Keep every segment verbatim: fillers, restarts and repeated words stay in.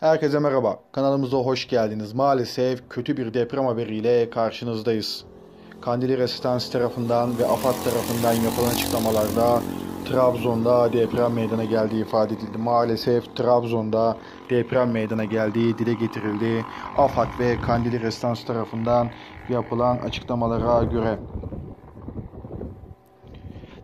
Herkese merhaba, kanalımıza hoş geldiniz. Maalesef kötü bir deprem haberiyle karşınızdayız. Kandilli Rasathanesi tarafından ve AFAD tarafından yapılan açıklamalarda Trabzon'da deprem meydana geldiği ifade edildi. Maalesef Trabzon'da deprem meydana geldiği dile getirildi. AFAD ve Kandilli Rasathanesi tarafından yapılan açıklamalara göre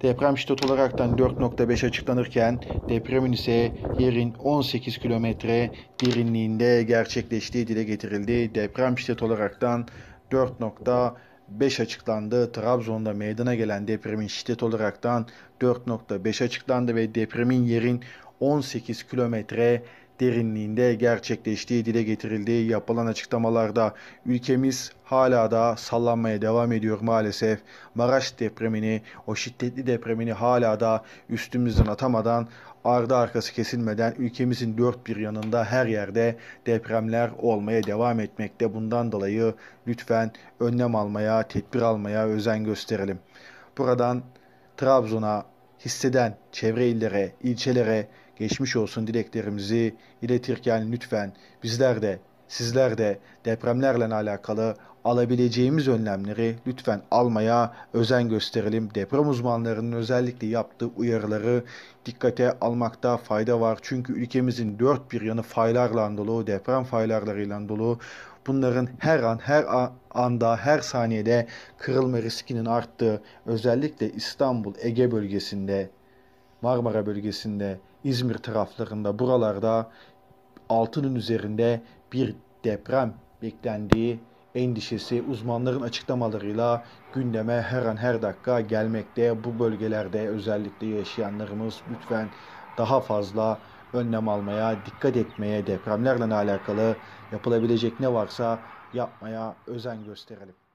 deprem şiddeti olaraktan dört nokta beş açıklanırken depremin ise yerin on sekiz kilometre derinliğinde gerçekleştiği dile getirildi. Deprem şiddeti olaraktan dört nokta beş açıklandı. Trabzon'da meydana gelen depremin şiddeti olaraktan dört nokta beş açıklandı ve depremin yerin on sekiz kilometre derinliğinde gerçekleştiği dile getirildi. Yapılan açıklamalarda ülkemiz hala da sallanmaya devam ediyor maalesef. Maraş depremini, o şiddetli depremini hala da üstümüzden atamadan, ardı arkası kesilmeden ülkemizin dört bir yanında her yerde depremler olmaya devam etmekte. Bundan dolayı lütfen önlem almaya, tedbir almaya özen gösterelim. Buradan Trabzon'a, hisseden çevre illere, ilçelere geçmiş olsun dileklerimizi iletirken lütfen bizler de sizler de depremlerle alakalı alabileceğimiz önlemleri lütfen almaya özen gösterelim. Deprem uzmanlarının özellikle yaptığı uyarıları dikkate almakta fayda var. Çünkü ülkemizin dört bir yanı faylarla dolu, deprem faylarlarıyla dolu. Bunların her an, her anda, her saniyede kırılma riskinin arttığı, özellikle İstanbul, Ege bölgesinde, Marmara bölgesinde, İzmir taraflarında, buralarda altının üzerinde bir deprem beklendiği endişesi uzmanların açıklamalarıyla gündeme her an her dakika gelmekte. Bu bölgelerde özellikle yaşayanlarımız lütfen daha fazla önlem almaya, dikkat etmeye, depremlerle alakalı yapılabilecek ne varsa yapmaya özen gösterelim.